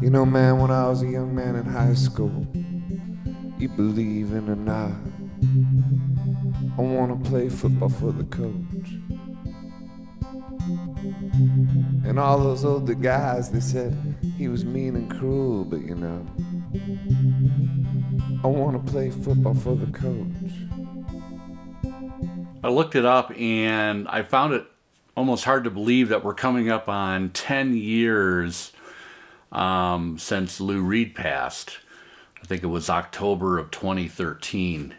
You know, man, when I was a young man in high school, you believe in or not, I want to play football for the coach. And all those older guys, they said he was mean and cruel, but you know, I want to play football for the coach. I looked it up and I found it almost hard to believe that we're coming up on 10 years since Lou Reed passed. I think it was October of 2013.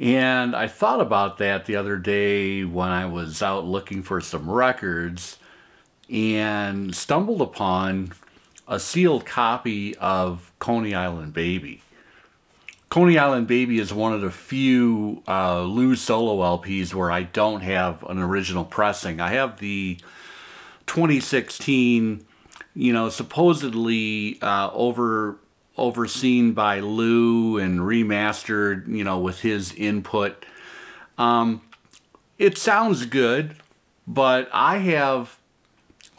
And I thought about that the other day when I was out looking for some records and stumbled upon a sealed copy of Coney Island Baby. Coney Island Baby is one of the few Lou solo LPs where I don't have an original pressing. I have the 2016, you know, supposedly overseen by Lou and remastered, you know, with his input. It sounds good, but I have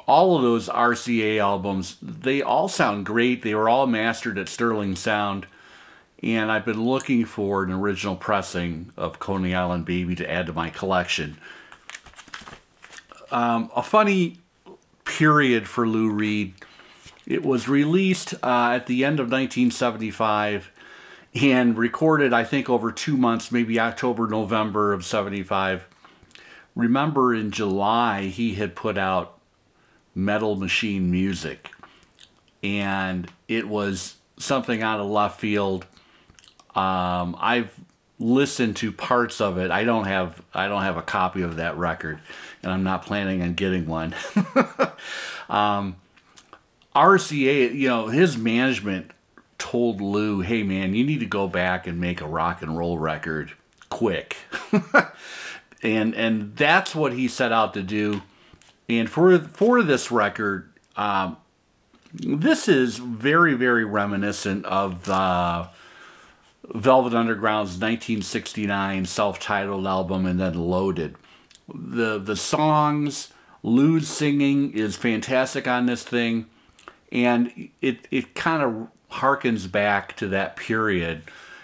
all of those RCA albums. They all sound great. They were all mastered at Sterling Sound, and I've been looking for an original pressing of Coney Island Baby to add to my collection. A funny period for Lou Reed. It was released at the end of 1975 and recorded, I think, over 2 months, maybe October, November of 75. Remember, in July, he had put out Metal Machine Music, and it was something out of left field. I've listened to parts of it. I don't have a copy of that record, and I'm not planning on getting one. RCA, you know, his management told Lou, hey man, you need to go back and make a rock and roll record quick. and that's what he set out to do. And for this record, this is very, very reminiscent of the Velvet Underground's 1969 self-titled album and then Loaded. The songs, Lou's singing is fantastic on this thing, and it kind of harkens back to that period,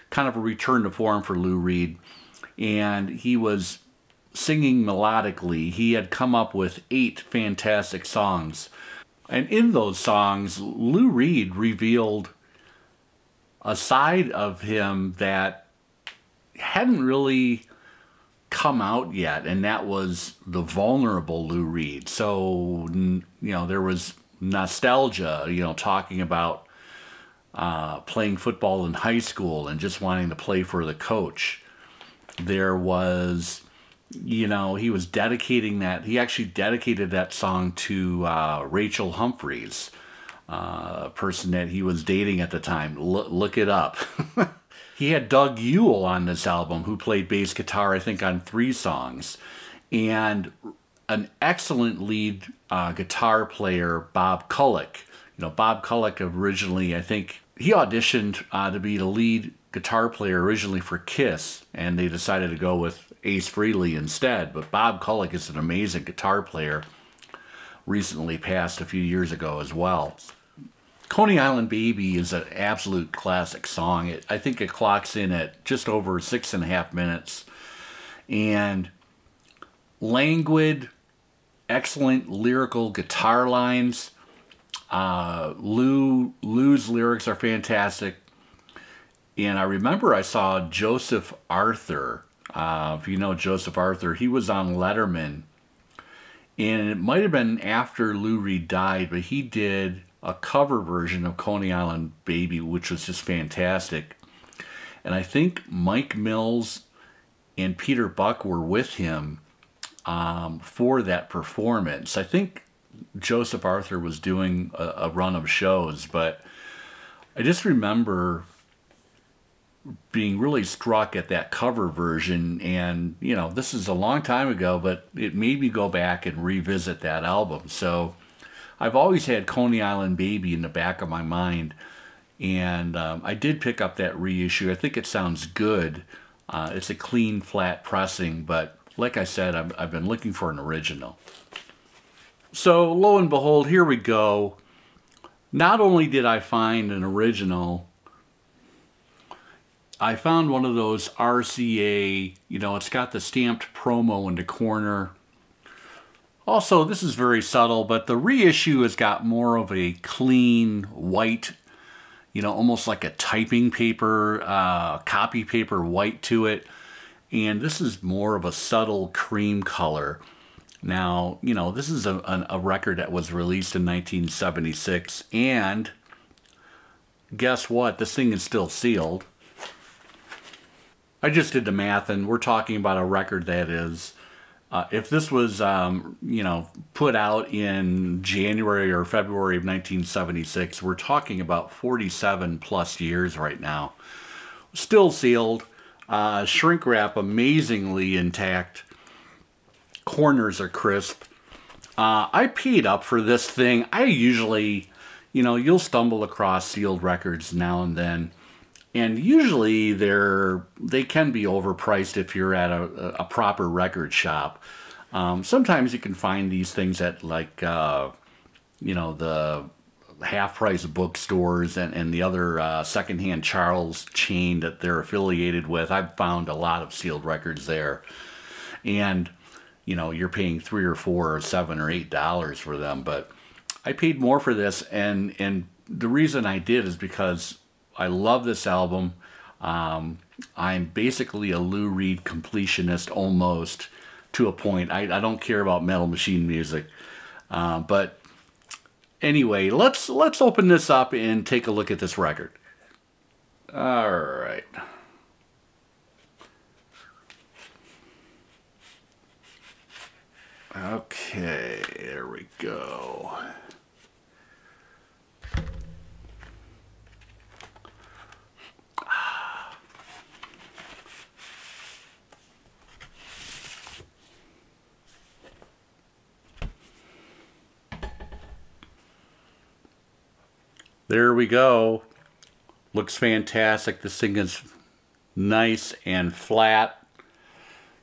kind of a return to form for Lou Reed. And he was singing melodically. He had come up with 8 fantastic songs, and in those songs, Lou Reed revealed a side of him that hadn't really come out yet, and that was the vulnerable Lou Reed. So, you know, there was nostalgia, you know, talking about playing football in high school and just wanting to play for the coach. There was, you know, he was dedicating that, he actually dedicated that song to Rachel Humphreys, a person that he was dating at the time. Look it up. He had Doug Ewell on this album, who played bass guitar, I think, on 3 songs, and an excellent lead guitar player, Bob Cullick. You know, Bob Cullick originally, I think, he auditioned to be the lead guitar player originally for Kiss, and they decided to go with Ace Frehley instead. But Bob Cullick is an amazing guitar player, recently passed a few years ago as well. Coney Island Baby is an absolute classic song. I think it clocks in at just over 6.5 minutes. And languid, excellent lyrical guitar lines. Lou's lyrics are fantastic. And I remember I saw Joseph Arthur. If you know Joseph Arthur, he was on Letterman. And it might have been after Lou Reed died, but he did a cover version of Coney Island Baby, which was just fantastic. And I think Mike Mills and Peter Buck were with him for that performance. I think Joseph Arthur was doing a run of shows, but I just remember being really struck at that cover version. And, you know, this is a long time ago, but it made me go back and revisit that album. So I've always had Coney Island Baby in the back of my mind. And I did pick up that reissue. I think it sounds good. It's a clean, flat pressing, but Like I said, I've been looking for an original. So lo and behold, here we go. Not only did I find an original, I found one of those RCA, you know, it's got the stamped promo in the corner. Also, this is very subtle, but the reissue has got more of a clean white, you know, almost like a typing paper, copy paper white to it. And this is more of a subtle cream color. Now, you know, this is a record that was released in 1976. And guess what? This thing is still sealed. I just did the math, and we're talking about a record that is, if this was, you know, put out in January or February of 1976, we're talking about 47 plus years right now. Still sealed, shrink wrap amazingly intact, corners are crisp. I paid up for this thing. I usually, you know, you'll stumble across sealed records now and then. And usually they can be overpriced if you're at a proper record shop. Sometimes you can find these things at, like, you know, the half-price bookstores and the other secondhand Charles chain that they're affiliated with. I've found a lot of sealed records there. And, you know, you're paying $3 or $4 or $7 or $8 for them. But I paid more for this, and the reason I did is because I love this album. I'm basically a Lou Reed completionist, almost to a point. I don't care about Metal Machine Music. But anyway, let's open this up and take a look at this record. All right. Okay, there we go. There we go. Looks fantastic. This thing is nice and flat.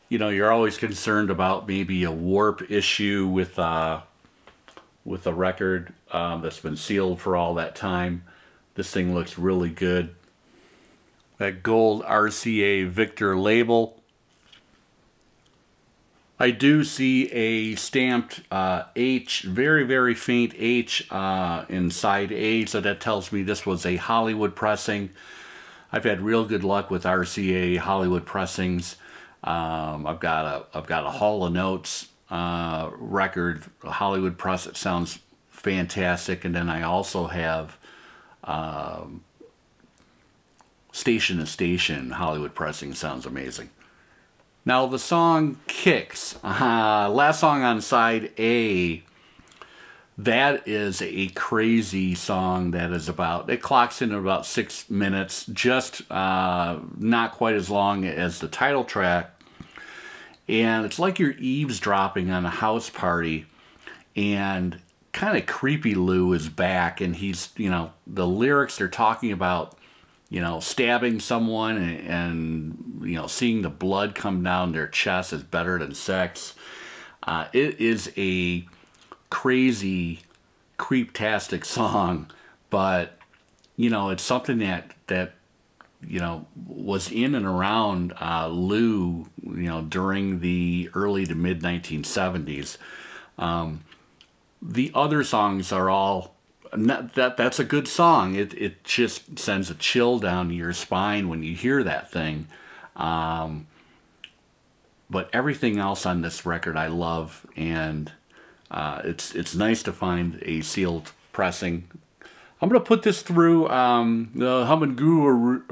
You know, you're always concerned about maybe a warp issue with a record that's been sealed for all that time. This thing looks really good. That gold RCA Victor label. I do see a stamped H, very, very faint H inside A, so that tells me this was a Hollywood pressing. I've had real good luck with RCA Hollywood pressings. I've got a Hall & Oates record, a Hollywood press. It sounds fantastic, and then I also have Station to Station Hollywood pressing. Sounds amazing. Now the song Kicks, last song on side A, that is a crazy song that is about, it clocks in at about 6 minutes, just not quite as long as the title track. And it's like you're eavesdropping on a house party, and kind of creepy Lou is back, and he's, you know, the lyrics they're talking about, you know, stabbing someone and, you know, seeing the blood come down their chest is better than sex. It is a crazy, creep-tastic song, but, you know, it's something that you know, was in and around Lou, you know, during the early to mid-1970s. The other songs are all... That's a good song. It just sends a chill down your spine when you hear that thing. But everything else on this record I love, and it's nice to find a sealed pressing. I'm gonna put this through the Humming Guru.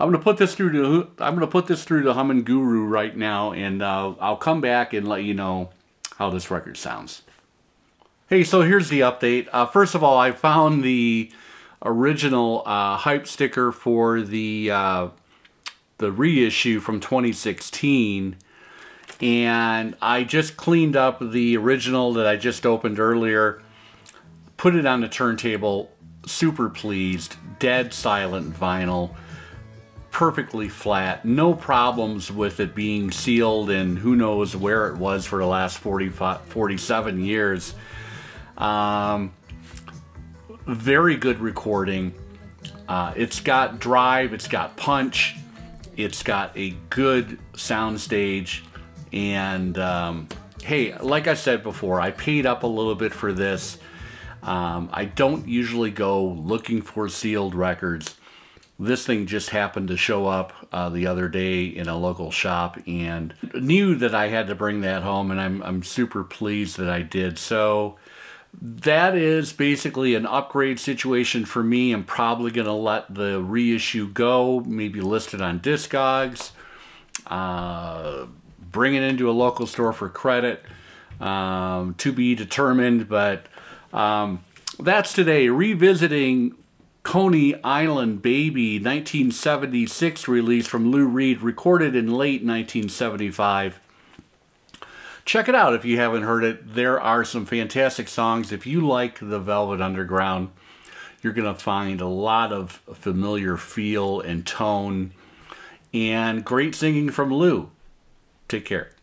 I'm gonna put this through the Humming Guru right now, and I'll come back and let you know how this record sounds. Hey, so here's the update. First of all, I found the original hype sticker for the reissue from 2016, and I just cleaned up the original that I just opened earlier, put it on the turntable, super pleased, dead silent vinyl. perfectly flat, no problems with it being sealed and who knows where it was for the last 47 years. Very good recording. It's got drive, it's got punch, it's got a good soundstage, and hey, like I said before, I paid up a little bit for this. I don't usually go looking for sealed records. This thing just happened to show up the other day in a local shop and knew that I had to bring that home, and I'm super pleased that I did. So that is basically an upgrade situation for me. I'm probably going to let the reissue go, maybe list it on Discogs, bring it into a local store for credit, to be determined, but that's today, revisiting Coney Island Baby, 1976 release from Lou Reed, recorded in late 1975. Check it out if you haven't heard it. There are some fantastic songs. If you like the Velvet Underground, you're going to find a lot of familiar feel and tone, and great singing from Lou. Take care.